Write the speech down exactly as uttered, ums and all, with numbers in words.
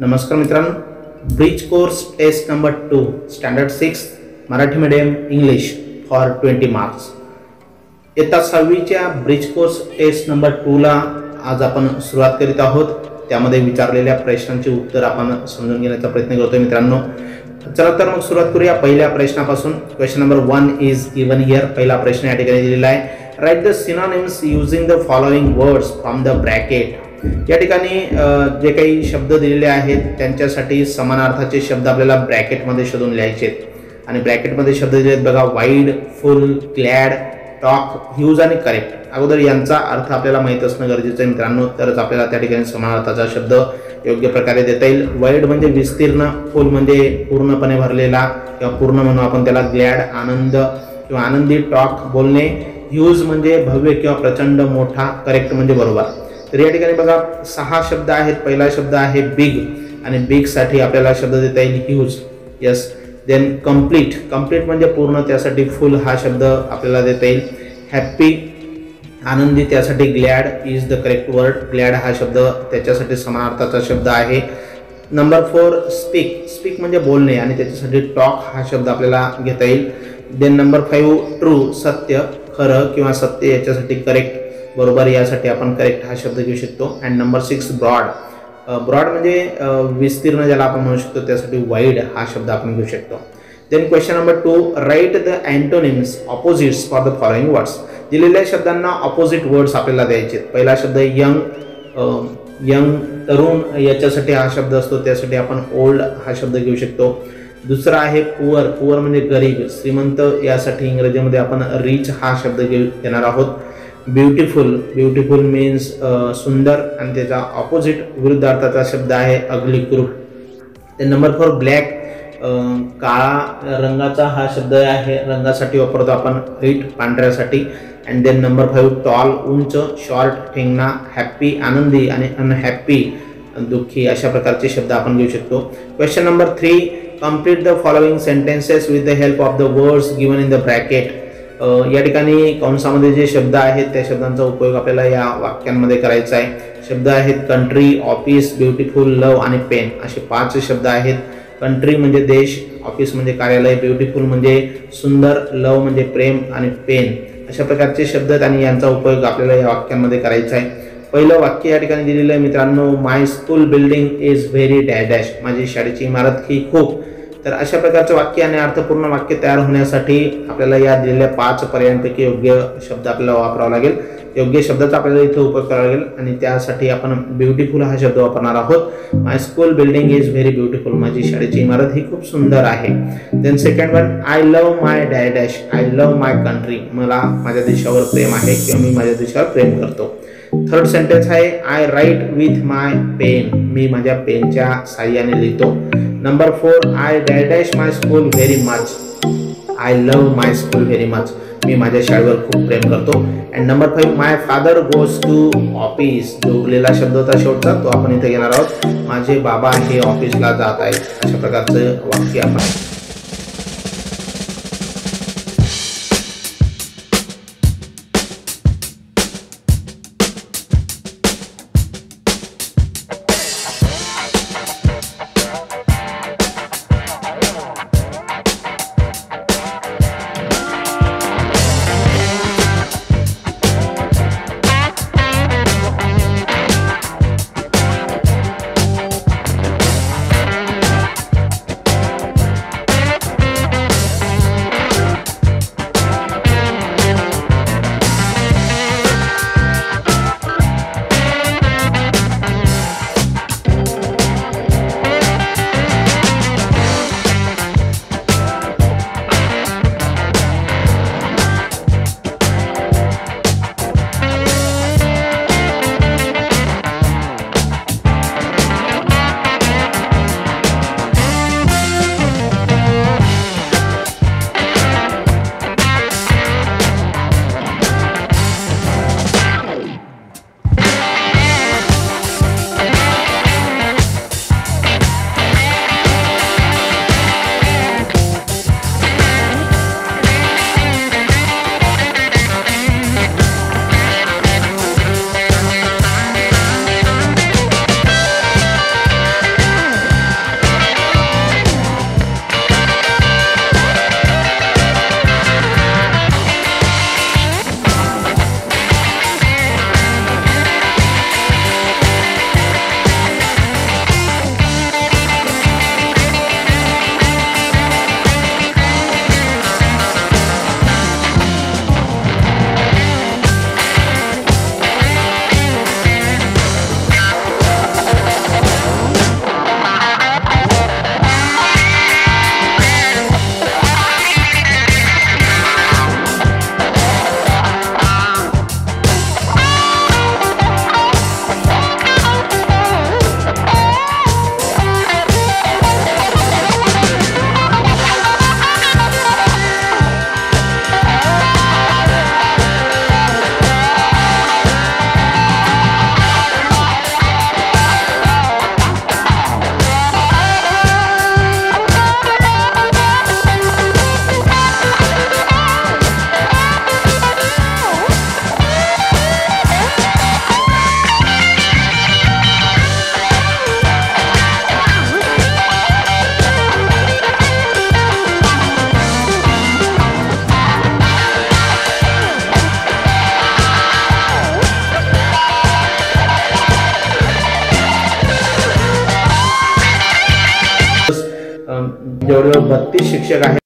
नमस्कार मित्रांनो, bridge course test number two standard six Marathi medium English for twenty marks इयत्ता सहावीच्या bridge course test number two ला आज आपण सुरुवात करीत आहोत। त्यामध्ये विचारलेल्या प्रश्नांची उत्तर आपण समजून घेण्याचा प्रयत्न करतोय मित्रांनो। चला तर मग सुरुवात करूया पहिल्या प्रश्नापासून। Question number one is given here. पहिला प्रश्न या ठिकाणी दिलेला आहे, write the synonyms using the following words from the bracket. या ठिकाणी जे काही शब्द दिलेले आहेत त्यांच्यासाठी समानार्थाचे शब्द आपल्याला ब्रॅकेट मध्ये शोधून लिहायचे आहेत। आणि ब्रॅकेट मध्ये शब्द दिलेत बघा, वाइड, फुल, क्लॅड, टॉक, ह्यूज आणि करेक्ट। अगोदर यांचा अर्थ आपल्याला माहित असणं गरजेचं आहे मित्रांनो, तरच आपल्याला त्या ठिकाणी समानार्थाचा शब्द योग्य प्रकारे देता येईल। वाइड म्हणजे विस्तीर्ण, फुल म्हणजे पूर्णपणे भरलेला किंवा पूर्ण म्हणून आपण त्याला, ग्लॅड आनंद किंवा आनंदी, टॉक बोलणे, ह्यूज म्हणजे भव्य किंवा प्रचंड मोठा, करेक्ट म्हणजे बरोबर। तर या ठिकाणी बघा सहा शब्द आहेत। पहिला शब्द आहे बिग आणि बिग साठी आपल्याला शब्द देता येईल huge, yes. Then complete, complete म्हणजे पूर्ण, त्यासाठी फुल हा शब्द आपल्याला देता येईल। हॅप्पी आनंदी, त्यासाठी glad is the correct word, glad हा शब्द त्याच्यासाठी समानार्थाचा शब्द आहे। नंबर फोर स्पीक, स्पीक म्हणजे बोलणे आणि त्याच्यासाठी टॉक हा शब्द आपल्याला घेता येईल। देन नंबर फाईव्ह ट्रू, सत्य, खरं किंवा सत्य, याच्यासाठी करेक्ट बरोबर, यासाठी आपण करेक्ट हा शब्द घेऊ शकतो। And number six broad, broad म्हणजे विस्तीर्ण ज्याला आपण म्हणू शकतो, त्यासाठी वाईड हा शब्द आपण घेऊ शकतो। Then question number two, write the antonyms opposites for the following words. दिलेल्या शब्दांना ऑपोजिट वर्ड्स आपल्याला द्यायचे आहेत। पहिला शब्द यंग, यंग तरुण, याच्यासाठी हा शब्द असतो, त्यासाठी आपण ओल्ड हा शब्द घेऊ शकतो। दुसरा आहे पुअर, पुअर म्हणजे गरीब, श्रीमंत, यासाठी इंग्रजीमध्ये आपण रिच हा शब्द घेऊ देणार आहोत। ब्यूटिफुल, ब्यूटिफुल मीन्स सुंदर आणि त्याचा ऑपोजिट विरुद्धार्थाचा शब्द आहे अगली, क्रूर। ते नंबर फोर ब्लॅक, काळा रंगाचा हा शब्द आहे, रंगासाठी वापरतो आपण, हिट पांढऱ्यासाठी। And then number five tall, उंच, शॉर्ट, ठेंगणा, हॅप्पी आनंदी आणि अनहॅप्पी दुःखी, अशा प्रकारचे शब्द आपण घेऊ शकतो। Question number three, complete the following sentences with the help of the words given in the bracket. Uh, या ठिकाणी कंसामध्ये जे शब्द आहेत त्या शब्दांचा उपयोग आपल्याला या वाक्यांमध्ये करायचा आहे। शब्द आहेत कंट्री, ऑफिस, ब्युटिफुल, लव आणि पेन, असे पाच शब्द आहेत। कंट्री म्हणजे देश, ऑफिस म्हणजे कार्यालय, ब्युटिफुल म्हणजे सुंदर, लव म्हणजे प्रेम आणि पेन, अशा प्रकारचे शब्द आहेत आणि यांचा उपयोग आपल्याला या वाक्यांमध्ये करायचा आहे। पहिलं वाक्य या ठिकाणी दिलेलं आहे मित्रांनो, my school building is very dash dash, माझी शाळेची इमारत ही खूप। तर अशा प्रकारचं वाक्य आणि अर्थपूर्ण वाक्य तयार होण्यासाठी आपल्याला या दिलेल्या पाच पर्यायांपैकी योग्य शब्द आपल्याला वापरावा लागेल, योग्य शब्दाचा आपल्याला इथे उपयोग करावा लागेल आणि त्यासाठी आपण ब्युटिफुल हा शब्द वापरणार आहोत। My school building is very beautiful, माझी शाळेची इमारत ही खूप सुंदर आहे। Then second one I love my dash dash, I love my country, मला माझ्या देशावर प्रेम आहे किंवा मी माझ्या देशावर प्रेम करतो। थर्ड सेंटेन्स आहे I write with my pen, मी माझ्या पेनच्या साह्याने लिहितो। Number four I dash my school very much, I love my school very much, मी माझ्या शाळेवर खूप प्रेम करतो। And number five my father goes to office, जो उरलेला शब्द होता शेवटचा तो आपण इथे घेणार आहोत, माझे बाबा हे ऑफिसला जात आहेत, अशा प्रकारचं वाक्य आपण जवळजवळ बत्तीस शिक्षक आहेत।